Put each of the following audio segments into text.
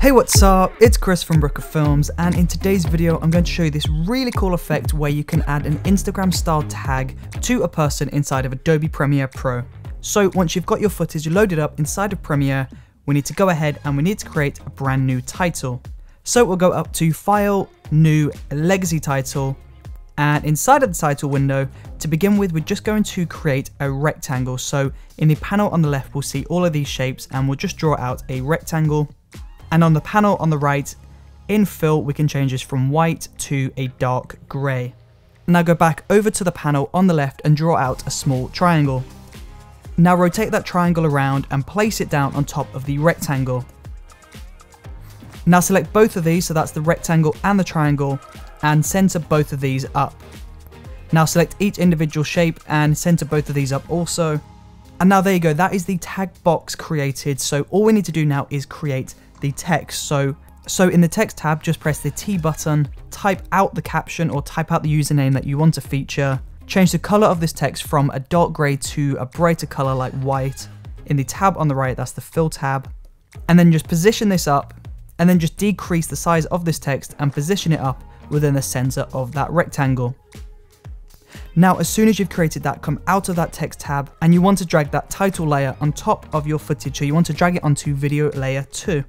Hey, what's up? It's Chris from Brooker Films, and in today's video I'm going to show you this really cool effect where you can add an Instagram style tag to a person inside of Adobe Premiere Pro. So once you've got your footage loaded up inside of Premiere, we need to go ahead and we need to create a brand new title. So we'll go up to File, New, Legacy Title, and inside of the title window, to begin with, we're just going to create a rectangle. So in the panel on the left, we'll see all of these shapes and we'll just draw out a rectangle. And on the panel on the right, in fill, we can change this from white to a dark grey. Now go back over to the panel on the left and draw out a small triangle. Now rotate that triangle around and place it down on top of the rectangle. Now select both of these, so that's the rectangle and the triangle, and center both of these up. Now select each individual shape and center both of these up also. And now there you go, that is the tag box created. So all we need to do now is create the text. So in the text tab, just press the T button, type out the caption or type out the username that you want to feature, change the color of this text from a dark gray to a brighter color like white. In the tab on the right, that's the fill tab. And then just position this up and then just decrease the size of this text and position it up within the center of that rectangle. Now, as soon as you've created that, come out of that text tab and you want to drag that title layer on top of your footage. So you want to drag it onto video layer 2.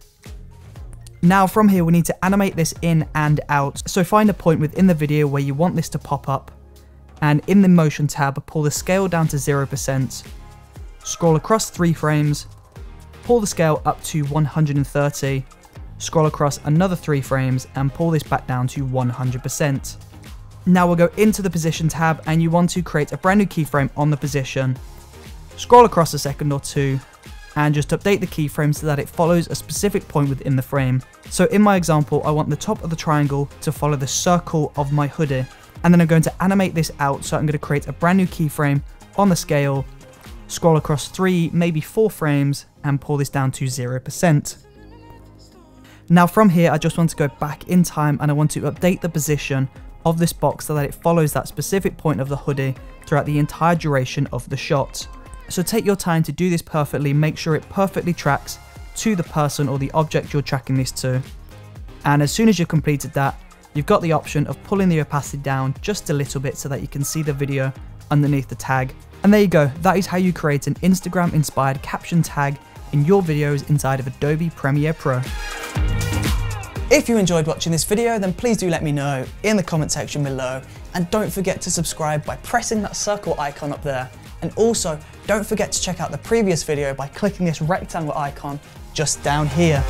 Now from here, we need to animate this in and out. So find a point within the video where you want this to pop up, and in the motion tab, pull the scale down to 0%, scroll across 3 frames, pull the scale up to 130, scroll across another 3 frames and pull this back down to 100%. Now we'll go into the position tab and you want to create a brand new keyframe on the position. Scroll across a second or two and just update the keyframe so that it follows a specific point within the frame. So in my example, I want the top of the triangle to follow the circle of my hoodie. And then I'm going to animate this out. So I'm going to create a brand new keyframe on the scale, scroll across 3, maybe 4 frames and pull this down to 0%. Now from here, I just want to go back in time and I want to update the position of this box so that it follows that specific point of the hoodie throughout the entire duration of the shot. So take your time to do this perfectly, make sure it perfectly tracks to the person or the object you're tracking this to. And as soon as you've completed that, you've got the option of pulling the opacity down just a little bit so that you can see the video underneath the tag. And there you go, that is how you create an Instagram inspired caption tag in your videos inside of Adobe Premiere Pro. If you enjoyed watching this video, then please do let me know in the comment section below, and don't forget to subscribe by pressing that circle icon up there, and also don't forget to check out the previous video by clicking this rectangle icon just down here.